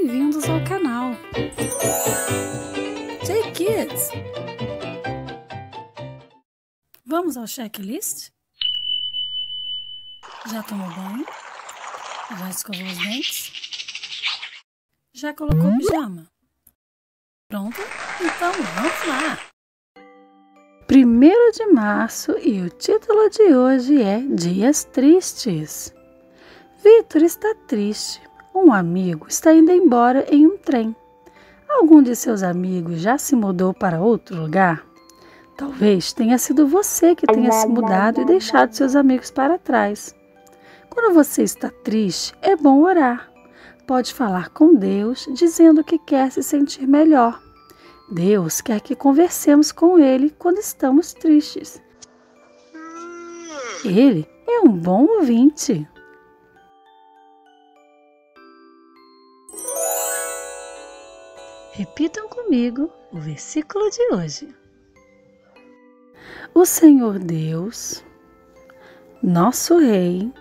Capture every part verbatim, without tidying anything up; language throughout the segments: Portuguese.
bem-vindos ao canal Jay Kids. Vamos ao checklist? Já tomou banho? Já escovou os dentes? Já colocou pijama? Pronto? Então vamos lá! primeiro de março e o título de hoje é Dias Tristes. Victor está triste. Um amigo está indo embora em um trem. Algum de seus amigos já se mudou para outro lugar? Talvez tenha sido você que tenha se mudado e deixado seus amigos para trás. Quando você está triste, é bom orar. Pode falar com Deus, dizendo que quer se sentir melhor. Deus quer que conversemos com Ele quando estamos tristes. Ele é um bom ouvinte. Repitam comigo o versículo de hoje. O Senhor Deus, nosso Rei,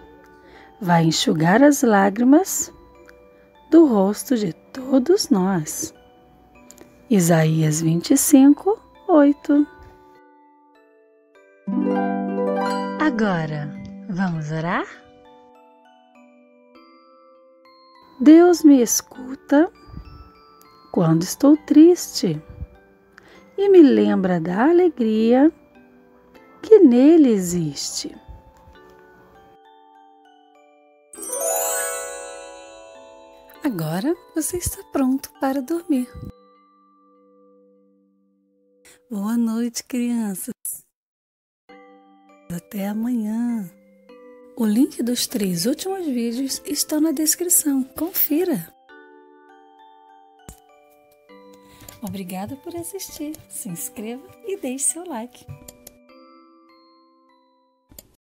vai enxugar as lágrimas do rosto de todos nós. Isaías vinte e cinco, oito. Agora, vamos orar? Deus me escuta quando estou triste e me lembra da alegria que nele existe. Agora você está pronto para dormir. Boa noite, crianças. Até amanhã. O link dos três últimos vídeos está na descrição. Confira. Obrigada por assistir. Se inscreva e deixe seu like.